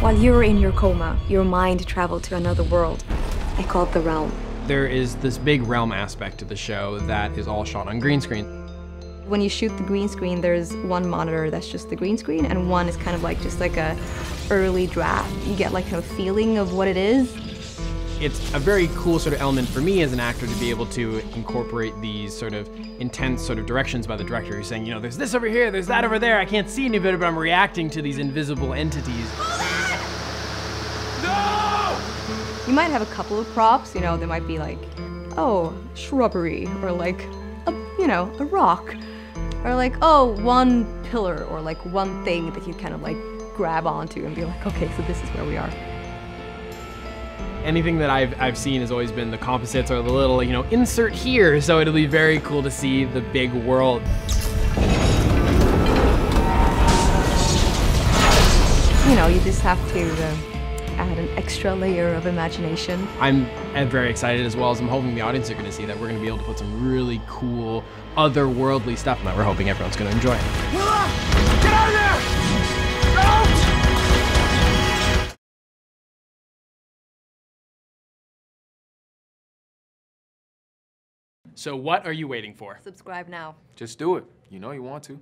While you were in your coma, your mind traveled to another world. I call it the realm. There is this big realm aspect to the show that is all shot on green screen. When you shoot the green screen, there's one monitor that's just the green screen, and one is kind of like just like a early draft. You get like a feeling of what it is. It's a very cool sort of element for me as an actor to be able to incorporate these sort of intense sort of directions by the director who's saying, you know, there's this over here, there's that over there, I can't see any better, but I'm reacting to these invisible entities. No! You might have a couple of props, you know, there might be like, oh, shrubbery, or like, a, you know, a rock, or like, oh, one pillar, or like one thing that you kind of like grab onto and be like, okay, so this is where we are. Anything that I've seen has always been the composites or the little, you know, insert here, so it'll be very cool to see the big world. You know, you just have to add an extra layer of imagination. I'm very excited, as well as I'm hoping the audience are going to see that we're going to be able to put some really cool, otherworldly stuff that we're hoping everyone's going to enjoy. Willa, get out of there! Get out! So what are you waiting for? Subscribe now. Just do it. You know you want to.